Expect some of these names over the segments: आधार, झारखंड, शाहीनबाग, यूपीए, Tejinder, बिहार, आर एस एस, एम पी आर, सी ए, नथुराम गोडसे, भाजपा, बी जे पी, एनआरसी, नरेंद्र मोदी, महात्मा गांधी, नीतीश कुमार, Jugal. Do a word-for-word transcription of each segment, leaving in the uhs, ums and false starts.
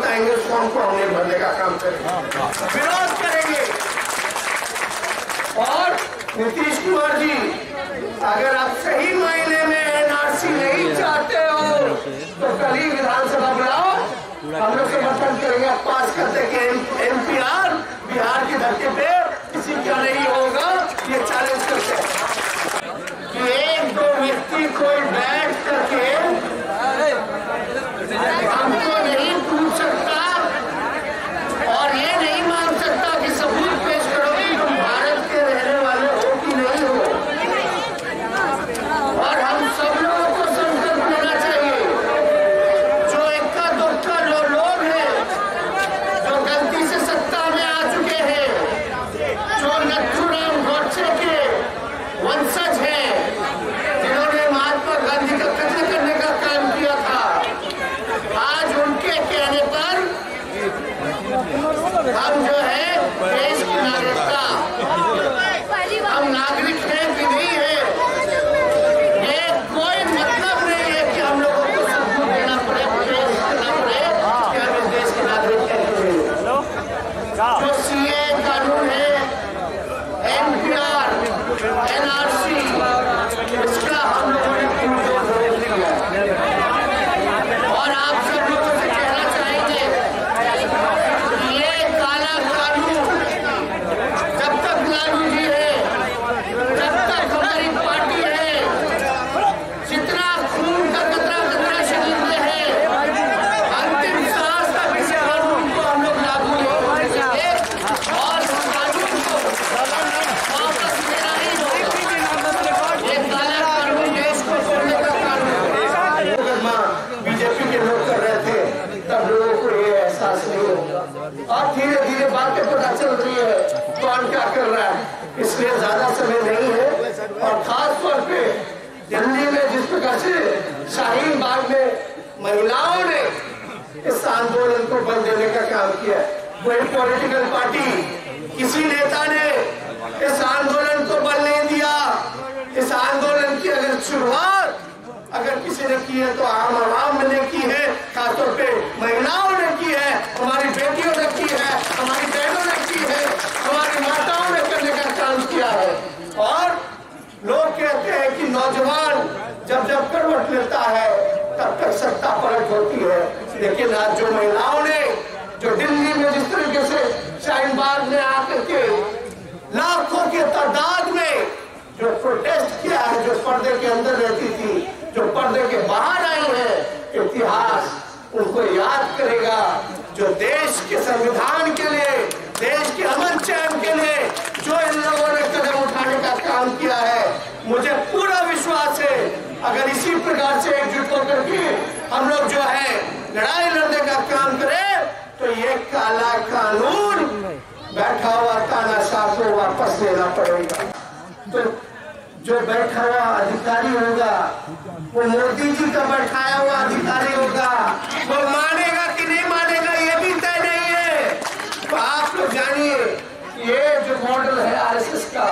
बताएंगे उसको हमको हमने भरने का काम करेंगे, विरोध करेंगे। और नीतीश कुमार जी, अगर आप सही मायने में एनआरसी नहीं चाहते हो तो कल ही विधानसभा बुलाओ, हम लोग समर्थन करेंगे, आप पास कर देंगे एम पी आर बिहार की धरती पे, किसी का नहीं होगा। ये चैलेंज करते हैं कि एक दो व्यक्ति कोई बैठ करके हमको नहीं पूछ सकता और ये नहीं मान सकता कि सबूत पेश करो कि तुम भारत के रहने वाले हो कि नहीं हो। और हम सब लोगों को संकल्प लेना चाहिए, जो इक्का दुक्का जो लोग हैं, जो गलती से सत्ता में आ चुके हैं, जो नथुराम गोडसे के वंशज हैं, जिन्होंने महात्मा गांधी का कत्ल करने का काम किया था, आज उनके कहने पर हम जो है देश की नागरिकता, हम नागरिक हैं कि नहीं है ये कोई मतलब नहीं है कि हम लोगों को सबूत देना पड़े करना पड़े कि हम देश के नागरिक हैं। जो सी ए कानून है, एम पी आर N R C, इसका हम लोगों ने इसलिए ज्यादा समय नहीं है। और खास तौर पे दिल्ली में जिस प्रकार से शाहीनबाग में महिलाओं ने इस आंदोलन को बल देने का काम किया, कोई पॉलिटिकल पार्टी, किसी नेता ने इस आंदोलन को बल नहीं दिया। इस आंदोलन की अगर शुरुआत अगर किसी ने की है तो आम आवाम ने की है, खासतौर पे महिलाओं ने की है, हमारी बेटियों ने की है, हमारी बहनों ने की है, हमारी माताओं ने करने का काम किया है। और लोग कहते हैं कि नौजवान जब जब करवट लेता है तब तक सत्ता पलट होती है, लेकिन आज जो महिलाओं ने जो दिल्ली में जिस तरीके से शाहीनबाग में आकर के लाखों के तादाद में जो प्रोटेस्ट किया है, जो पर्दे के अंदर रहती थी, जो पर्दे के बाहर आई है, इतिहास उनको याद करेगा। जो देश के संविधान के लिए, देश के अमन चैन के लिए जो इन लोगों ने कदम उठाने का काम किया है, मुझे पूरा विश्वास है अगर इसी प्रकार से एकजुट होकर के हम लोग जो है लड़ाई लड़ने का काम करें तो ये काला कानून बैठा हुआ तानाशाह को वापस लेना पड़ेगा। तो जो बैठा हुआ अधिकारी होगा वो मोदी जी का बैठाया हुआ अधिकारी होगा, वो मानेगा कि नहीं मानेगा ये भी तय नहीं है। तो आप लोग जानिए ये जो मॉडल है आर एस एस का,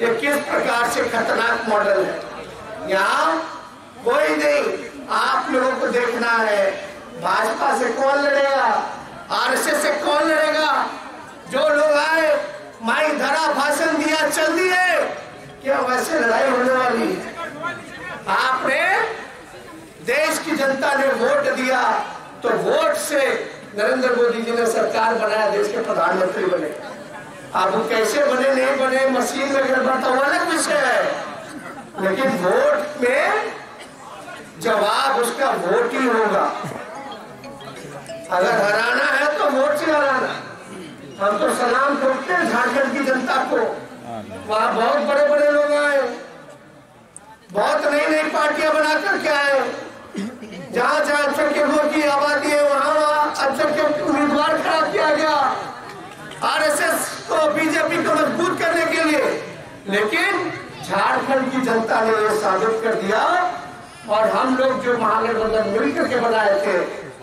ये किस प्रकार से खतरनाक मॉडल है। यहाँ कोई नहीं, आप लोगों को देखना है भाजपा से कौन लड़ेगा, आर एस एस से कौन लड़ेगा। जो लोग आए माई धरा भाषण दिया चल दिए, क्या वैसे लड़ाई होने वाली है? आपने देश की जनता ने वोट दिया तो वोट से नरेंद्र मोदी जी ने सरकार बनाया, देश के प्रधानमंत्री बने। आप कैसे बने नहीं बने, मशीन में गड़बड़ तो अलग विषय है, लेकिन वोट में जवाब उसका वोट ही होगा। अगर हराना है तो वोट से हराना। हम तो सलाम करते हैं झारखंड की जनता को, वहाँ बहुत बड़े बड़े लोग आए, बहुत नई नई पार्टियां बना करके आए, जहाँ जहाँ अल्पसंख्यकों की आबादी है वहाँ वहाँ अल्पसंख्यक उम्मीदवार खड़ा किया गया आर एस एस को, बी जे पी को मजबूत करने के लिए। लेकिन झारखंड की जनता ने ये साबित कर दिया, और हम लोग जो महागठबंधन मिल करके बनाए थे,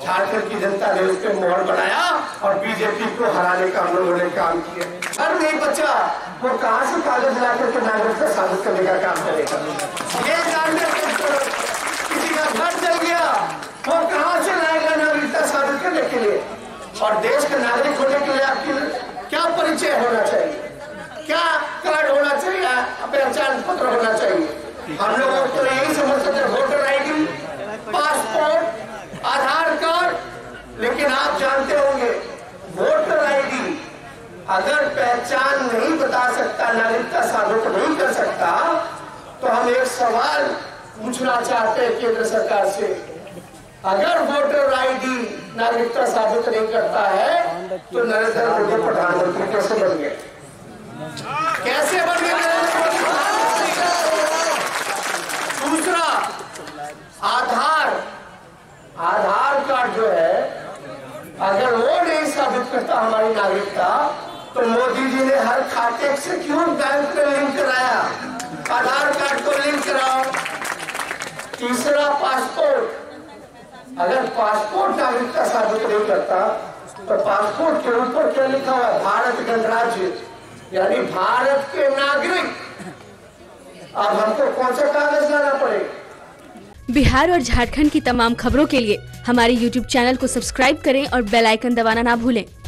झारखंड की जनता ने उसके मोहर बनाया और बी जे पी को हराने का हम लोगों ने काम किया। हर नहीं बच्चा वो कहाँ से कागज ला करके नागरिकता साबित करने का काम करेगा। ये जानने के किसी का घर जल गया वो कहाँ से लाएगा नागरिकता साबित करने के लिए। और देश के नागरिक होने के लिए आपकी क्या परिचय होना चाहिए, क्या कार्ड होना चाहिए, पहचान पत्र होना चाहिए। हम लोगों को यही समझते थे voter ID, passport, आधार card, लेकिन आप जानते होंगे वोटर आईडी अगर पहचान नहीं बता सकता, नागरिकता साबित नहीं कर सकता, तो हम एक सवाल पूछना चाहते हैं केंद्र सरकार से, अगर वोटर आईडी नागरिकता साबित नहीं करता है तो नरेंद्र मोदी प्रधानमंत्री कैसे बन गए कैसे बन गए दूसरा, आधार आधार कार्ड जो है अगर वो नहीं साबित करता हमारी नागरिकता, तो मोदी जी ने हर खाते से क्यों बैंक को लिंक कराया, आधार कार्ड को लिंक कराओ। तीसरा, पासपोर्ट, अगर पासपोर्ट नागरिकता साबित नहीं करता तो पासपोर्ट के ऊपर क्या लिखा हुआ है, भारत गणराज्य, यानी भारत के नागरिक। अब हमको कौन सा कागज लाना पड़ेगा। बिहार और झारखंड की तमाम खबरों के लिए हमारे यूट्यूब चैनल को सब्सक्राइब करें और बेल आइकन दबाना ना भूलें।